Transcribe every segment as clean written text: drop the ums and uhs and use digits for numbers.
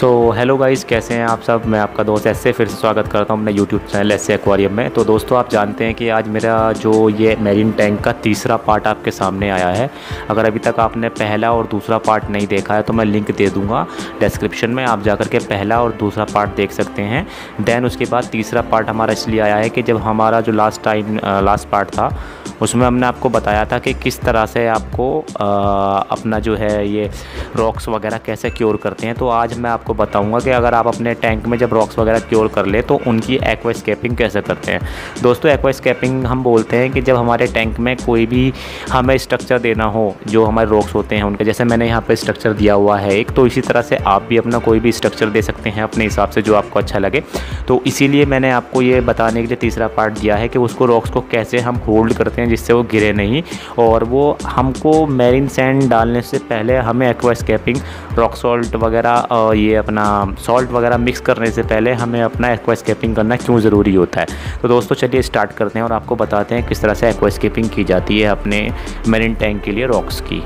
So hello guys, कैसे हैं आप सब। मैं आपका दोस्त एस ए फिर से स्वागत करता हूं अपने YouTube channel S A aquarium में। तो दोस्तों, आप जानते हैं कि आज मेरा जो ये मैरीन टैंक का तीसरा पार्ट आपके सामने आया है। अगर अभी तक आपने पहला और दूसरा पार्ट नहीं देखा है तो मैं लिंक दे दूँगा डिस्क्रिप्शन में, आप जाकर के पहला और दूसरा पार्ट देख सकते हैं। दैन उसके बाद तीसरा पार्ट हमारा इसलिए आया है कि जब हमारा जो लास्ट पार्ट था उसमें हमने आपको बताया था कि किस तरह से आपको अपना जो है ये रॉक्स वगैरह कैसे क्योर करते हैं। तो आज मैं आपको बताऊंगा कि अगर आप अपने टैंक में जब रॉक्स वगैरह क्योर कर ले तो उनकी एक्वास्केपिंग कैसे करते हैं। दोस्तों, एक्वास्केपिंग हम बोलते हैं कि जब हमारे टैंक में कोई भी हमें स्ट्रक्चर देना हो जो हमारे रॉक्स होते हैं उनके, जैसे मैंने यहाँ पर स्ट्रक्चर दिया हुआ है एक, तो इसी तरह से आप भी अपना कोई भी स्ट्रक्चर दे सकते हैं अपने हिसाब से जो आपको अच्छा लगे। तो इसीलिए मैंने आपको ये बताने के लिए तीसरा पार्ट दिया है कि उसको रॉक्स को कैसे हम होल्ड करते हैं जिससे वो गिरे नहीं, और वो हमको मैरीन सैंड डालने से पहले हमें एक्वास्केपिंग रॉक सॉल्ट वगैरह और ये अपना सॉल्ट वगैरह मिक्स करने से पहले हमें अपना एक्वास्केपिंग करना क्यों ज़रूरी होता है। तो दोस्तों चलिए स्टार्ट करते हैं और आपको बताते हैं किस तरह से एक्वास्केपिंग की जाती है अपने मैरीन टैंक के लिए रॉक्स की।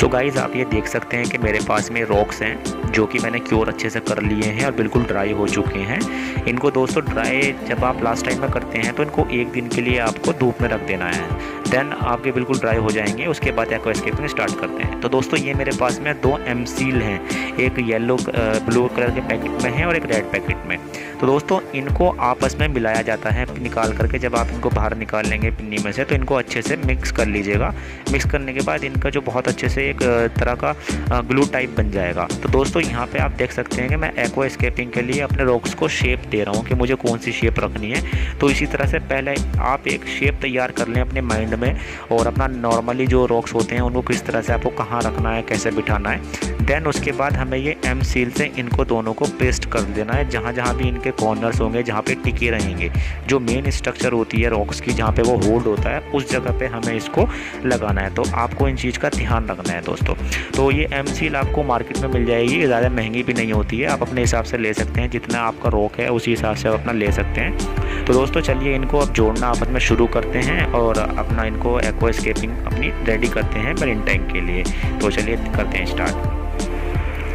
सो गाइज़, आप ये देख सकते हैं कि मेरे पास में रॉक्स हैं जो कि मैंने क्योर अच्छे से कर लिए हैं और बिल्कुल ड्राई हो चुके हैं। इनको दोस्तों ड्राई जब आप लास्ट टाइम में करते हैं तो इनको एक दिन के लिए आपको धूप में रख देना है, देन आपके बिल्कुल ड्राई हो जाएंगे। उसके बाद एक्वास्केपिंग स्टार्ट करते हैं। तो दोस्तों, ये मेरे पास में दो एम सील हैं, एक येलो ब्लू कलर के पैकेट में है और एक रेड पैकेट में। तो दोस्तों, इनको आपस में मिलाया जाता है निकाल करके। जब आप इनको बाहर निकाल लेंगे पिन्नी में से तो इनको अच्छे से मिक्स कर लीजिएगा। मिक्स करने के बाद इनका जो बहुत अच्छे से एक तरह का ग्लू टाइप बन जाएगा। तो दोस्तों, यहाँ पे आप देख सकते हैं कि मैं एक्वास्केपिंग के लिए अपने रॉक्स को शेप दे रहा हूँ कि मुझे कौन सी शेप रखनी है। तो इसी तरह से पहले आप एक शेप तैयार कर लें अपने माइंड में और अपना नॉर्मली जो रॉक्स होते हैं उनको किस तरह से आपको कहाँ रखना है, कैसे बिठाना है। देन उसके बाद हमें ये एम सील से इनको दोनों को पेस्ट कर देना है जहाँ जहाँ भी इनके कॉर्नर्स होंगे, जहाँ पे टिके रहेंगे। जो मेन स्ट्रक्चर होती है रॉक्स की, जहाँ पे वो होल्ड होता है, उस जगह पे हमें इसको लगाना है। तो आपको इन चीज़ का ध्यान रखना है दोस्तों। तो ये एम सील आपको मार्केट में मिल जाएगी, ज़्यादा महंगी भी नहीं होती है, आप अपने हिसाब से ले सकते हैं। जितना आपका रॉक है उसी हिसाब से आप अपना ले सकते हैं। तो दोस्तों चलिए, इनको अब जोड़ना आपस में शुरू करते हैं और अपना इनको एक्वास्केपिंग अपनी रेडी करते हैं मैरीन टैंक के लिए। तो चलिए करते हैं स्टार्ट।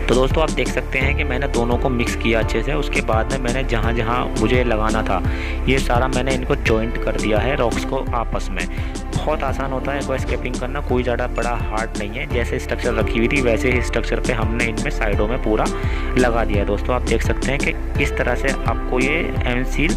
तो दोस्तों, आप देख सकते हैं कि मैंने दोनों को मिक्स किया अच्छे से। उसके बाद में मैंने जहाँ जहाँ मुझे लगाना था ये सारा मैंने इनको जॉइंट कर दिया है रॉक्स को आपस में। बहुत आसान होता है एक्वास्केपिंग करना, कोई ज़्यादा बड़ा हार्ड नहीं है। जैसे स्ट्रक्चर रखी हुई थी वैसे ही स्ट्रक्चर पे हमने इनमें साइडों में पूरा लगा दिया है। दोस्तों, आप देख सकते हैं कि इस तरह से आपको ये एम सील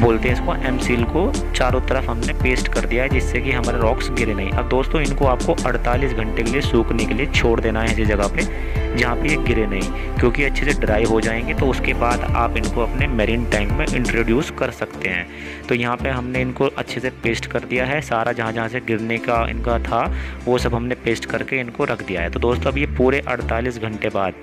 बोलते हैं, इसको एम सील को चारों तरफ हमने पेस्ट कर दिया है जिससे कि हमारे रॉक्स गिरे नहीं। अब दोस्तों, इनको आपको 48 घंटे के लिए सूखने के लिए छोड़ देना है ऐसी जगह पे जहाँ पे ये गिरे नहीं, क्योंकि अच्छे से ड्राई हो जाएंगे। तो उसके बाद आप इनको अपने मैरीन टैंक में इंट्रोड्यूस कर सकते हैं। तो यहाँ पे हमने इनको अच्छे से पेस्ट कर दिया है, सारा जहाँ जहाँ से गिरने का इनका था वो सब हमने पेस्ट करके इनको रख दिया है। तो दोस्तों, अब ये पूरे 48 घंटे बाद,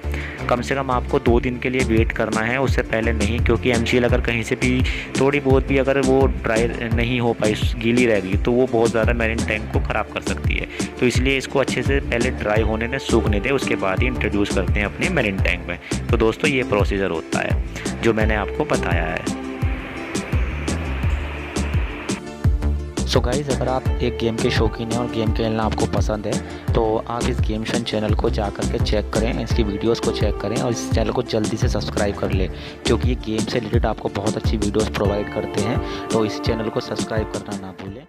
कम से कम आपको 2 दिन के लिए वेट करना है, उससे पहले नहीं, क्योंकि एम सील अगर कहीं से भी थोड़ी बहुत भी अगर वो ड्राई नहीं हो पाई, गीली रहेगी, तो वो बहुत ज़्यादा मैरीन टैंक को ख़राब कर सकती है। तो इसलिए इसको अच्छे से पहले ड्राई होने दें, सूखने दें, उसके बाद ही इंट्रोड्यूस करते हैं अपने मैरीन टैंक में। तो दोस्तों, ये प्रोसीजर होता है जो मैंने आपको बताया है। सो गाइज़, अगर आप एक गेम के शौकीन हैं और गेम खेलना आपको पसंद है तो आप इस गेम शन चैनल को जा कर के चेक करें, इसकी वीडियोस को चेक करें और इस चैनल को जल्दी से सब्सक्राइब कर लें, क्योंकि ये गेम से रिलेटेड आपको बहुत अच्छी वीडियोस प्रोवाइड करते हैं। तो इस चैनल को सब्सक्राइब करना ना भूलें।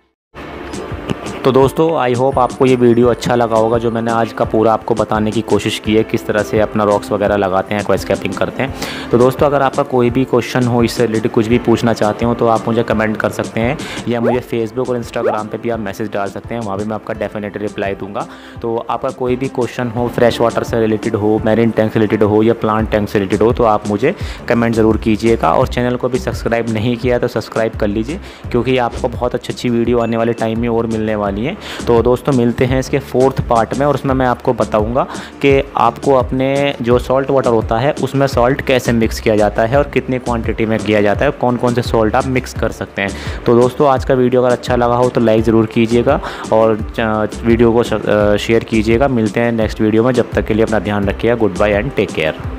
तो दोस्तों, आई होप आपको ये वीडियो अच्छा लगा होगा जो मैंने आज का पूरा आपको बताने की कोशिश की है, किस तरह से अपना रॉक्स वगैरह लगाते हैं, एक्वास्केपिंग करते हैं। तो दोस्तों, अगर आपका कोई भी क्वेश्चन हो, इससे रिलेटेड कुछ भी पूछना चाहते हो, तो आप मुझे कमेंट कर सकते हैं या मुझे फेसबुक और इंस्टाग्राम पे भी आप मैसेज डाल सकते हैं, वहाँ पर मैं आपका डेफिनेटली रिप्लाई दूँगा। तो आपका कोई भी क्वेश्चन हो, फ्रेश वाटर से रिलेटेड हो, मैरीन टैंक से रिलेटेड हो या प्लांट टैंक से रिलेटेड हो, तो आप मुझे कमेंट ज़रूर कीजिएगा। और चैनल को भी सब्सक्राइब नहीं किया तो सब्सक्राइब कर लीजिए, क्योंकि आपको बहुत अच्छी अच्छी वीडियो आने वाले टाइम में और मिलने लिए। तो दोस्तों, मिलते हैं इसके 4th पार्ट में और उसमें मैं आपको बताऊंगा कि आपको अपने जो सॉल्ट वाटर होता है उसमें सॉल्ट कैसे मिक्स किया जाता है और कितनी क्वांटिटी में किया जाता है, कौन कौन से सॉल्ट आप मिक्स कर सकते हैं। तो दोस्तों, आज का वीडियो अगर अच्छा लगा हो तो लाइक ज़रूर कीजिएगा और वीडियो को शेयर कीजिएगा। मिलते हैं नेक्स्ट वीडियो में, जब तक के लिए अपना ध्यान रखिएगा। Good bye and take care.